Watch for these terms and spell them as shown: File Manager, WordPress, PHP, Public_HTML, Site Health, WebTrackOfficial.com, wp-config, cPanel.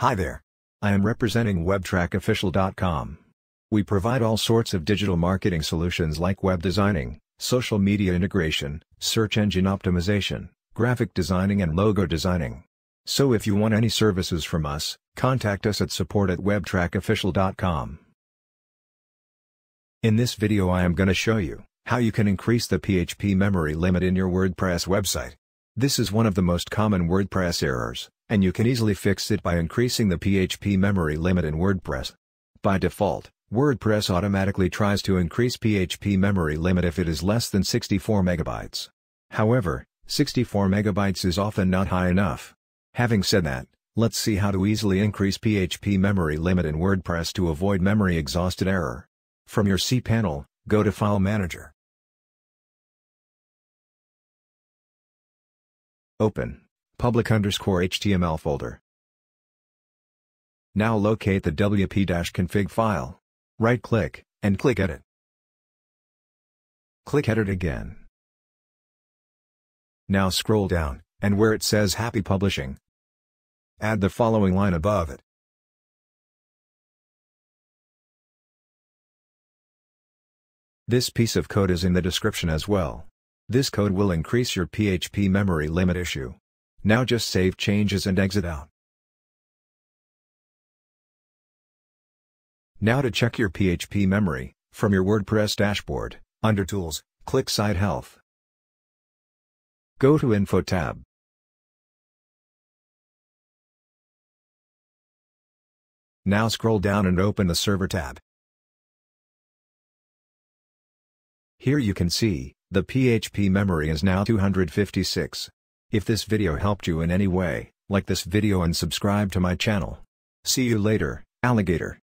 Hi there. I am representing WebTrackOfficial.com. We provide all sorts of digital marketing solutions like web designing, social media integration, search engine optimization, graphic designing and logo designing. So if you want any services from us, contact us at support@webtrackofficial.com. In this video I am going to show you how you can increase the PHP memory limit in your WordPress website. This is one of the most common WordPress errors, and you can easily fix it by increasing the PHP memory limit in WordPress. By default, WordPress automatically tries to increase PHP memory limit if it is less than 64 megabytes. However, 64 megabytes is often not high enough. Having said that, let's see how to easily increase PHP memory limit in WordPress to avoid memory exhausted error. From your cPanel, go to File Manager. Open Public_HTML folder. Now locate the wp-config file. Right-click, and click Edit. Click Edit again. Now scroll down, and where it says Happy Publishing, add the following line above it. This piece of code is in the description as well. This code will increase your PHP memory limit issue. Now just save changes and exit out. Now to check your PHP memory, from your WordPress dashboard, under Tools, click Site Health. Go to Info tab. Now scroll down and open the Server tab. Here you can see, the PHP memory is now 256. If this video helped you in any way, like this video and subscribe to my channel. See you later, alligator.